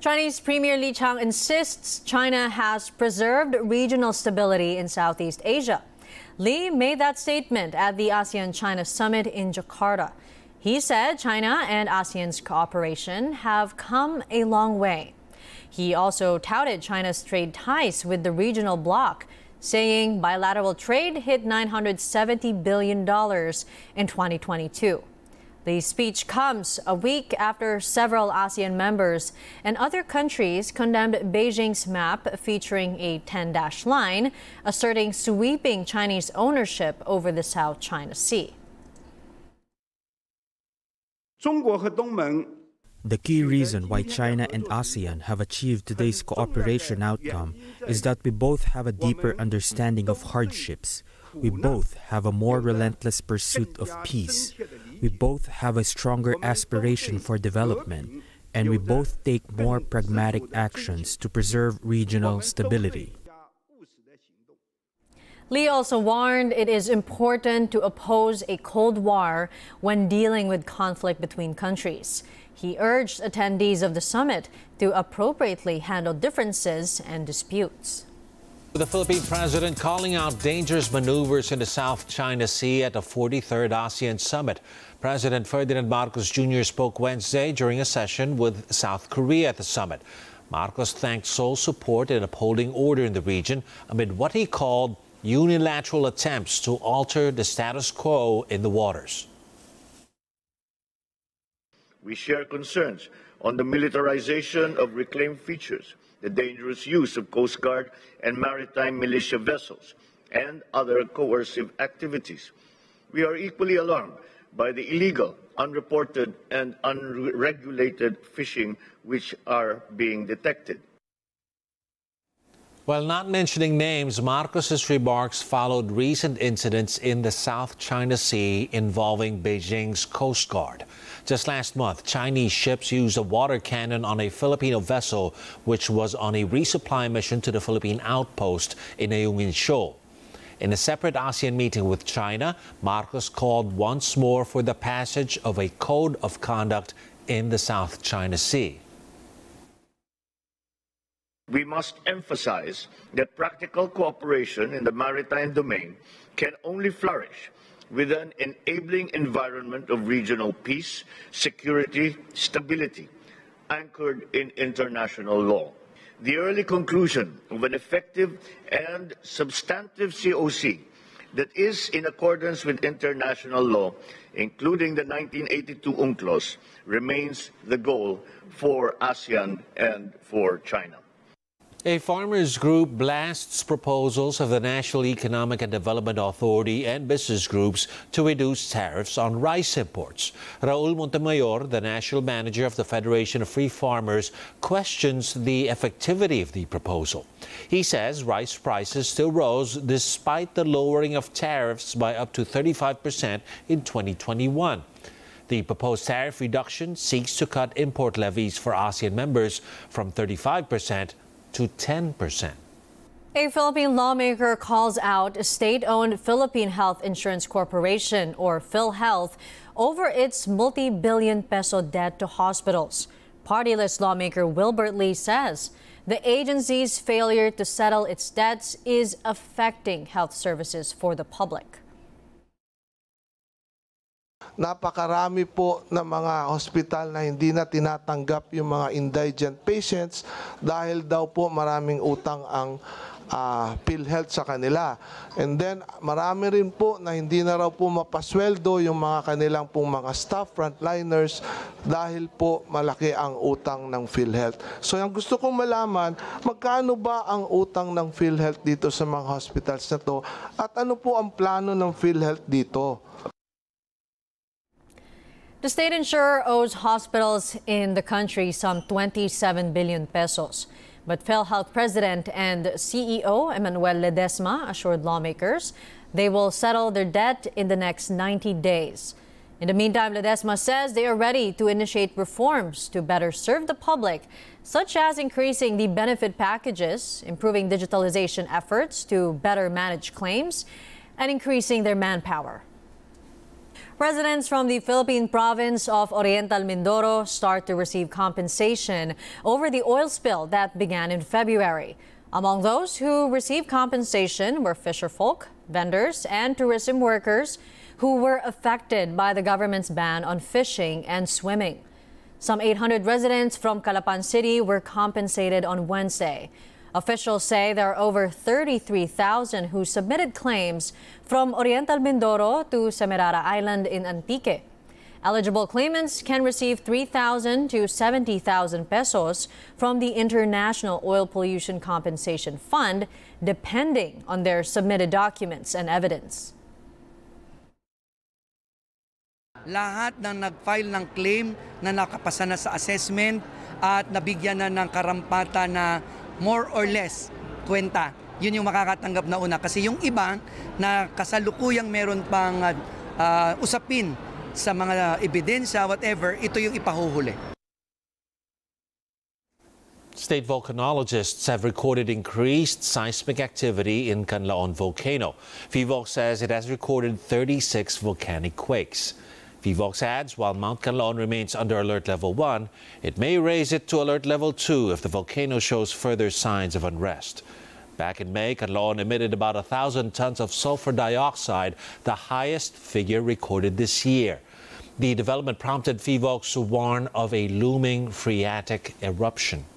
Chinese Premier Li Qiang insists China has preserved regional stability in Southeast Asia. Li made that statement at the ASEAN-China summit in Jakarta. He said China and ASEAN's cooperation have come a long way. He also touted China's trade ties with the regional bloc, saying bilateral trade hit $970 billion in 2022. The speech comes a week after several ASEAN members and other countries condemned Beijing's map featuring a 10-dash line, asserting sweeping Chinese ownership over the South China Sea. The key reason why China and ASEAN have achieved today's cooperation outcome is that we both have a deeper understanding of hardships. We both have a more relentless pursuit of peace. We both have a stronger aspiration for development, and we both take more pragmatic actions to preserve regional stability. Li also warned it is important to oppose a Cold War when dealing with conflict between countries. He urged attendees of the summit to appropriately handle differences and disputes. The Philippine president calling out dangerous maneuvers in the South China Sea at the 43rd ASEAN Summit. President Ferdinand Marcos Jr. spoke Wednesday during a session with South Korea at the summit. Marcos thanked Seoul's support in upholding order in the region amid what he called unilateral attempts to alter the status quo in the waters. We share concerns on the militarization of reclaimed features, the dangerous use of Coast Guard and maritime militia vessels, and other coercive activities. We are equally alarmed by the illegal, unreported, and unregulated fishing which are being detected. While not mentioning names, Marcos's remarks followed recent incidents in the South China Sea involving Beijing's Coast Guard. Just last month, Chinese ships used a water cannon on a Filipino vessel which was on a resupply mission to the Philippine outpost in Ayungin Shoal. In a separate ASEAN meeting with China, Marcos called once more for the passage of a code of conduct in the South China Sea. We must emphasize that practical cooperation in the maritime domain can only flourish with an enabling environment of regional peace, security, stability, anchored in international law. The early conclusion of an effective and substantive COC that is in accordance with international law, including the 1982 UNCLOS, remains the goal for ASEAN and for China. A farmers group blasts proposals of the National Economic and Development Authority and business groups to reduce tariffs on rice imports. Raul Montemayor, the national manager of the Federation of Free Farmers, questions the effectivity of the proposal. He says rice prices still rose despite the lowering of tariffs by up to 35% in 2021. The proposed tariff reduction seeks to cut import levies for ASEAN members from 35% to 10%. A Philippine lawmaker calls out a state-owned Philippine Health Insurance Corporation, or PhilHealth, over its multi-billion peso debt to hospitals. Party list lawmaker Wilbert Lee says the agency's failure to settle its debts is affecting health services for the public. Napakarami po ng mga hospital na hindi na tinatanggap yung mga indigent patients dahil daw po maraming utang ang PhilHealth sa kanila. And then marami rin po na hindi na raw po mapasweldo yung mga kanilang pong mga staff frontliners dahil po malaki ang utang ng PhilHealth. So yung gusto kong malaman, magkano ba ang utang ng PhilHealth dito sa mga hospitals na to at ano po ang plano ng PhilHealth dito? The state insurer owes hospitals in the country some 27 billion pesos. But PhilHealth President and CEO Emmanuel Ledesma assured lawmakers they will settle their debt in the next 90 days. In the meantime, Ledesma says they are ready to initiate reforms to better serve the public, such as increasing the benefit packages, improving digitalization efforts to better manage claims, and increasing their manpower. Residents from the Philippine province of Oriental Mindoro start to receive compensation over the oil spill that began in February. Among those who received compensation were fisherfolk, vendors, and tourism workers who were affected by the government's ban on fishing and swimming. Some 800 residents from Calapan City were compensated on Wednesday. Officials say there are over 33,000 who submitted claims from Oriental Mindoro to Semerara Island in Antique. Eligible claimants can receive 3,000 to 70,000 pesos from the International Oil Pollution Compensation Fund, depending on their submitted documents and evidence. Lahat ng nag-file ng claim na nakapasa na sa assessment at nabigyan na ng karampatan na more or less kwenta. Yun yung makakatanggap na una. Kasi yung iba na kasalukuyang meron pang usapin sa mga ebidensya, whatever, ito yung ipahuhuli. State volcanologists have recorded increased seismic activity in Kanlaon volcano. PHIVOLCS says it has recorded 36 volcanic quakes. PHIVOLCS adds while Mount Kanlaon remains under alert level 1, it may raise it to alert level 2 if the volcano shows further signs of unrest. Back in May, Kanlaon emitted about 1,000 tons of sulfur dioxide, the highest figure recorded this year. The development prompted PHIVOLCS to warn of a looming phreatic eruption.